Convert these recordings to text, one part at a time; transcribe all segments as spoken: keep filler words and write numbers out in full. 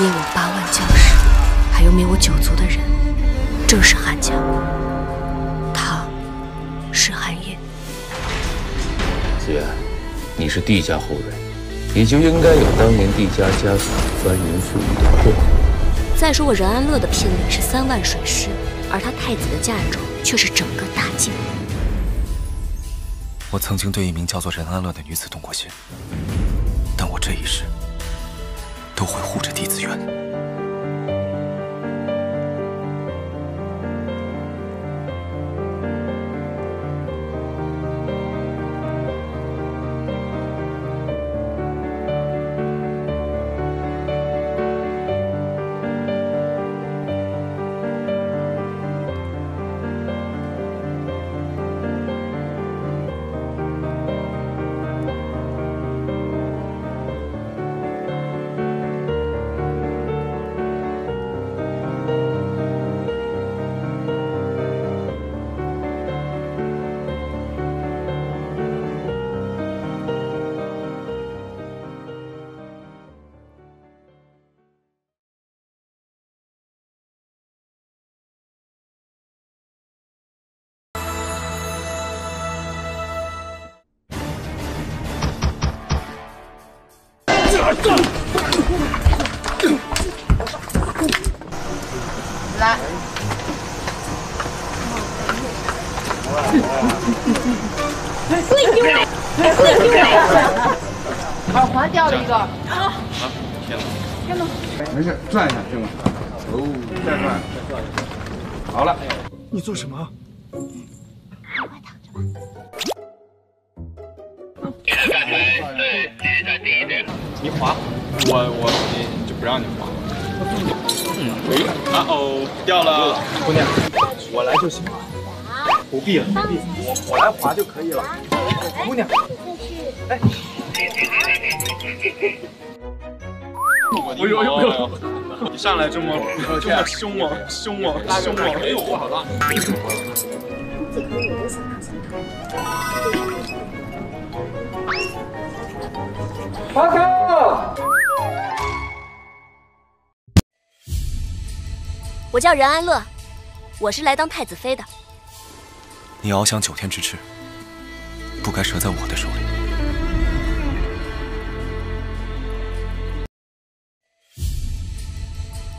因有八万将士，还有灭我九族的人，正是韩家。他，是韩烨。子渊，你是帝家后人，也就应该有当年帝家家族翻云覆雨的祸。再说我任安乐的聘礼是三万水师，而他太子的嫁妆却是整个大晋。 我曾经对一名叫做任安乐的女子动过心，但我这一世都会护着帝子渊。来，跪给我，跪给我！耳环掉了一个。啊，天哪！没事，转一下行吗？哦，再转，好了。你做什么？我躺着吧。你的感觉是低再低一点。 你滑，我我你就不让你滑。嗯，喂，啊哦，掉了，姑娘，我来就行了，不必了，不必，我我来滑就可以了。姑娘，哎，我有有有，你上来这么这么凶猛凶猛凶猛，哎呦，我好大。华哥，我叫任安乐，我是来当太子妃的。你翱翔九天之翅，不该折在我的手里。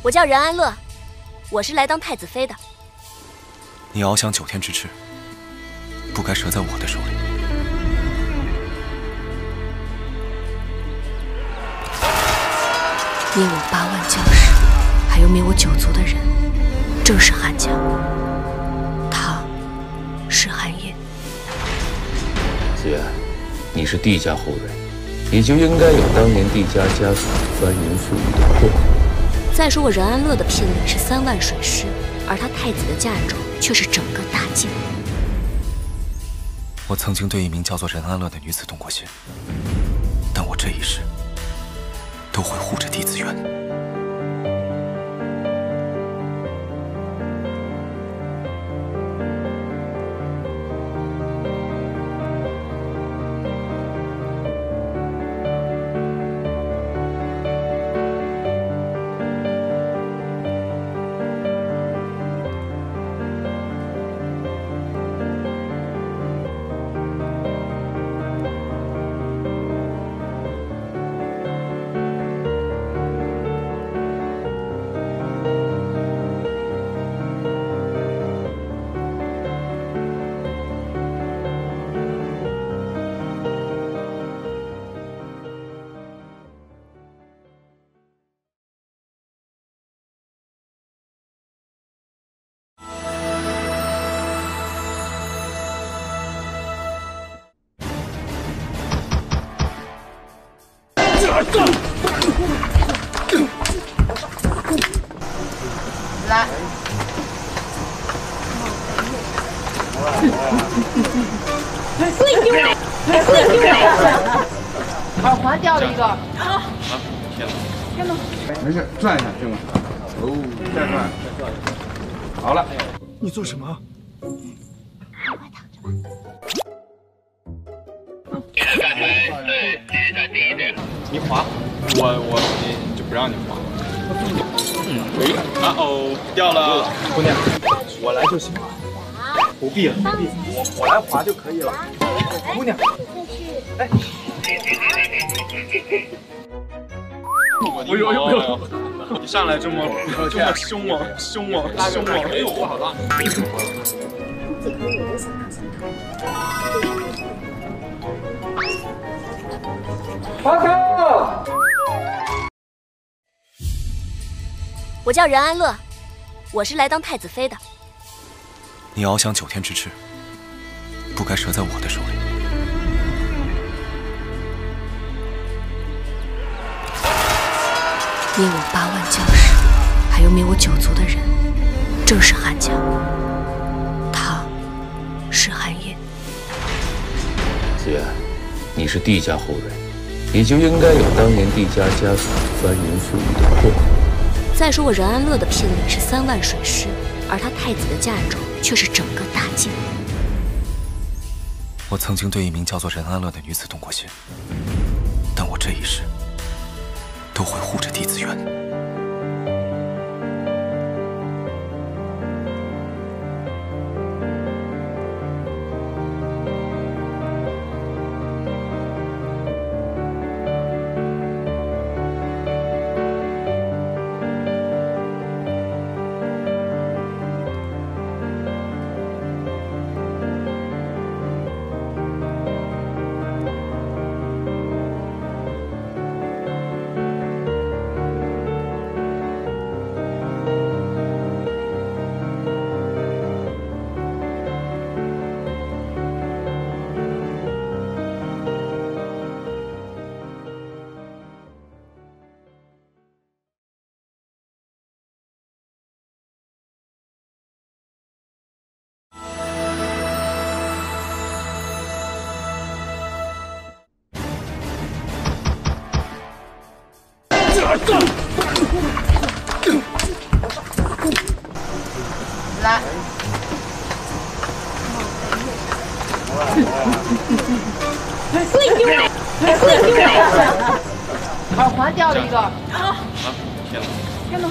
我叫任安乐，我是来当太子妃的。你翱翔九天之翅，不该折在我的手里。 灭我八万将士，还有灭我九族的人，正是韩家。他，是韩烨。子渊，你是帝家后人，也就应该有当年帝家家族翻云覆雨的祸。再说我任安乐的聘礼是三万水师，而他太子的嫁妆却是整个大晋。我曾经对一名叫做任安乐的女子动过心，但我这一世。 都会护着帝子渊。来，跪给我，跪给我！耳环掉了一个。啊！天哪！没事，转一下行吗？哦，再转，好了。你做什么？我躺着吧。你的感觉是低再低一点。你滑，我我你就不让你滑。嗯，喂，啊哦，掉了，姑娘，我来就行了，不必了，不必，我我来划就可以了。姑娘，哎，我有有有，你上来这么这么凶猛凶猛凶猛，没有不好拉。这个有的想拿上头。华哥。 我叫任安乐，我是来当太子妃的。你翱翔九天之翅，不该折在我的手里。灭我八万将士，还有灭我九族的人，正是韩家。他，是韩烨。子言，你是帝家后人，也就应该有当年帝家家主翻云覆雨的魄力。 再说我任安乐的聘礼是三万水师，而他太子的嫁妆却是整个大晋。我曾经对一名叫做任安乐的女子动过心，但我这一世都会护着帝子渊。来，耳环掉了一个。啊！天哪！天哪！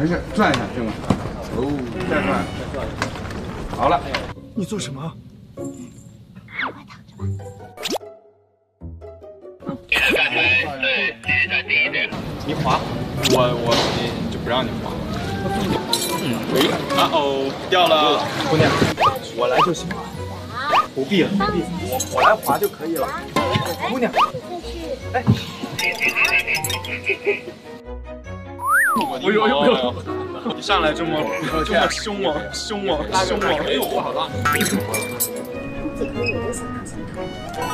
没事，转一下，行吗？哦，再转，再转。好了，你做什么？我躺着吧。现在站起来，对，第一站第一点。你滑，我我你就不让你滑。 嗯，喂，啊哦，掉了，姑娘，我来就行了，不必了，不必，我我来划就可以了。姑娘，哎，我有有有，你上来这么这么凶猛凶猛凶猛，没有不好拉。这个有的想拿上头。